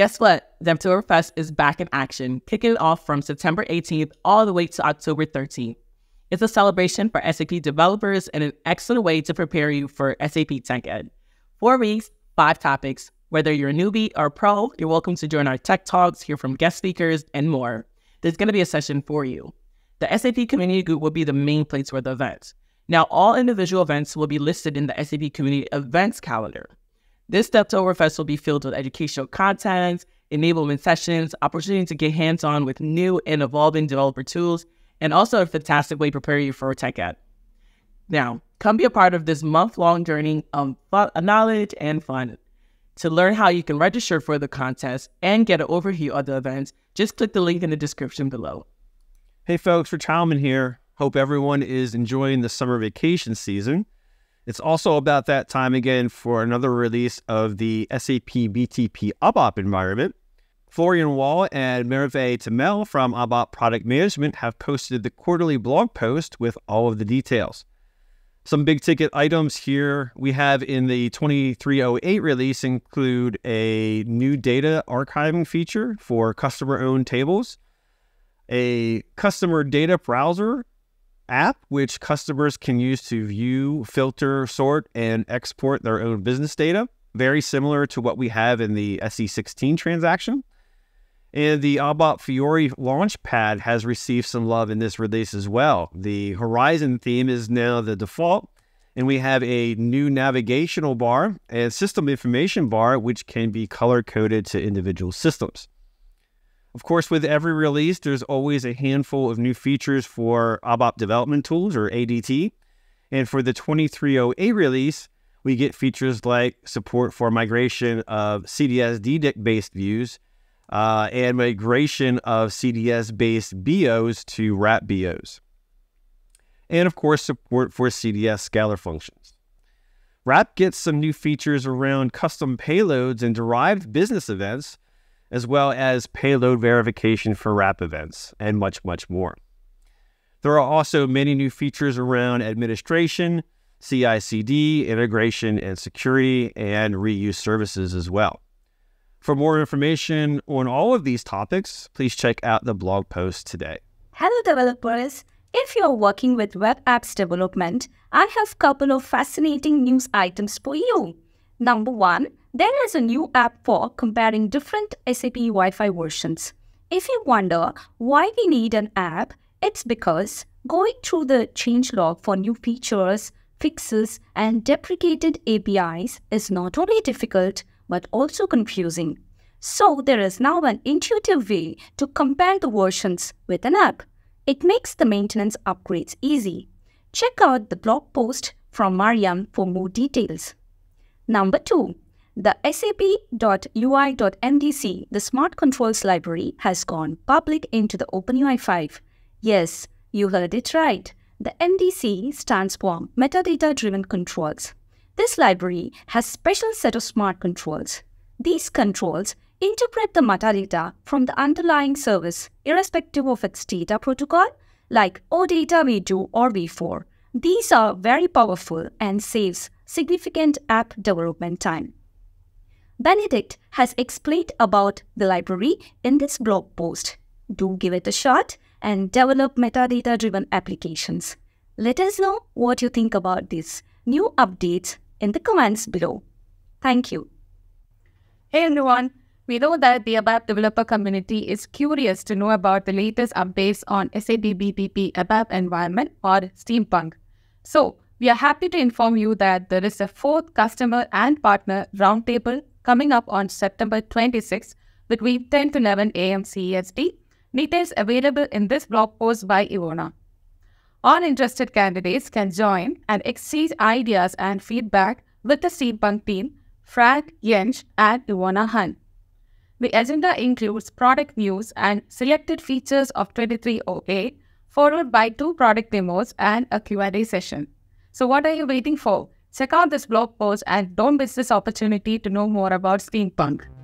Guess what? Devtoberfest is back in action, kicking it off from September 18th all the way to October 13th. It's a celebration for SAP developers and an excellent way to prepare you for SAP TechEd. 4 weeks, 5 topics. Whether you're a newbie or a pro, you're welcome to join our tech talks, hear from guest speakers, and more. There's going to be a session for you. The SAP Community Group will be the main place for the event. Now, all individual events will be listed in the SAP Community Events Calendar. This Devtoberfest will be filled with educational content, enablement sessions, opportunity to get hands-on with new and evolving developer tools, and also a fantastic way to prepare you for TechEd. Now, come be a part of this month-long journey of knowledge and fun. To learn how you can register for the contest and get an overview of the events, just click the link in the description below. Hey folks, Rich Heilman here. Hope everyone is enjoying the summer vacation season. It's also about that time again for another release of the SAP BTP ABAP environment. Florian Wall and Merve Temel from ABAP Product Management have posted the quarterly blog post with all of the details. Some big ticket items here we have in the 2308 release include a new data archiving feature for customer-owned tables, a customer data browser app, which customers can use to view, filter, sort, and export their own business data, very similar to what we have in the SE16 transaction. And the ABAP Fiori launchpad has received some love in this release as well. The Horizon theme is now the default, and we have a new navigational bar and system information bar, which can be color-coded to individual systems. Of course, with every release, there's always a handful of new features for ABAP development tools, or ADT. And for the 2308 release, we get features like support for migration of CDS DDIC-based views, and migration of CDS-based BOs to RAP BOs. And of course, support for CDS scalar functions. RAP gets some new features around custom payloads and derived business events, as well as payload verification for RAP events, and much, much more. There are also many new features around administration, CI/CD, integration and security, and reuse services as well. For more information on all of these topics, please check out the blog post today. Hello developers! If you're working with web apps development, I have a couple of fascinating news items for you. Number one, there is a new app for comparing different SAPUI5 versions. If you wonder why we need an app, it's because going through the changelog for new features, fixes, and deprecated APIs is not only difficult, but also confusing. So there is now an intuitive way to compare the versions with an app. It makes the maintenance upgrades easy. Check out the blog post from Mariam for more details. Number two, the sap.ui.mdc, the Smart Controls Library, has gone public into the OpenUI5. Yes, you heard it right. The MDC stands for Metadata-Driven Controls. This library has a special set of smart controls. These controls interpret the metadata from the underlying service, irrespective of its data protocol, like OData V2 or V4. These are very powerful and saves significant app development time. Benedict has explained about the library in this blog post. Do give it a shot and develop metadata-driven applications. Let us know what you think about these new updates in the comments below. Thank you. Hey everyone, we know that the ABAP developer community is curious to know about the latest updates on SAP BTP ABAP environment or Steampunk. So we are happy to inform you that there is a 4th customer and partner roundtable coming up on September 26th between 10 to 11 a.m. CEST. Details available in this blog post by Ivona. All interested candidates can join and exchange ideas and feedback with the Steampunk team, Frank Yenj and Ivona Hun. The agenda includes product news and selected features of 2308, followed by 2 product demos and a Q&A session. So what are you waiting for? Check out this blog post and don't miss this opportunity to know more about Steampunk.